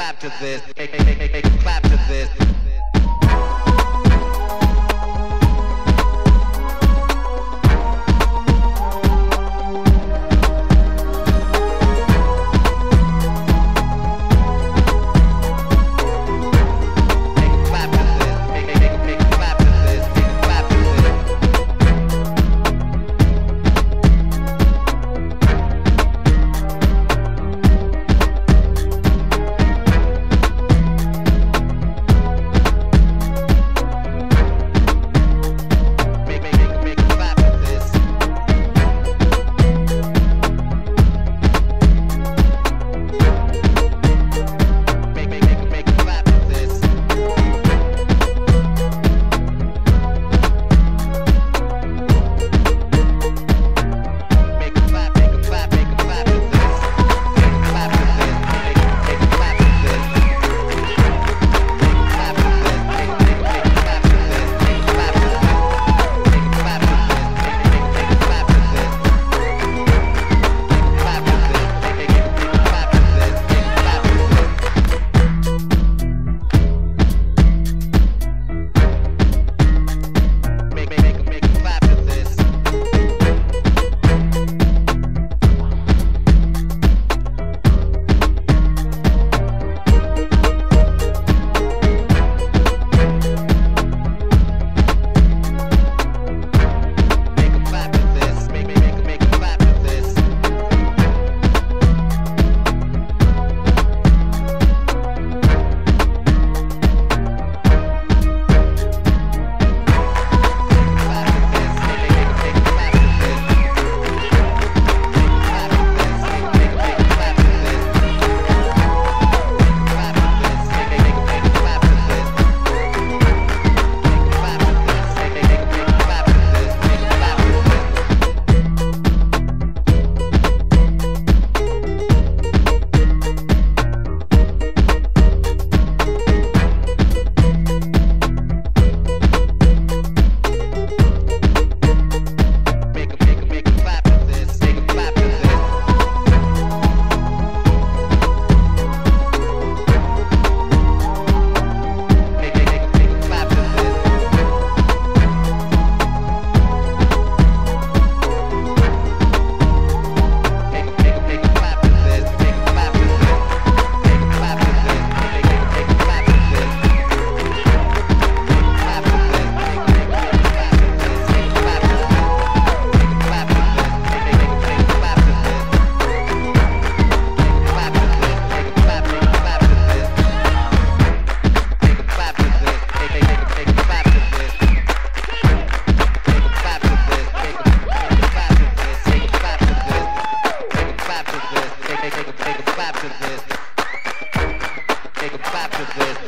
clap to this, clap to this.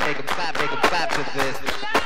Take a clap to this.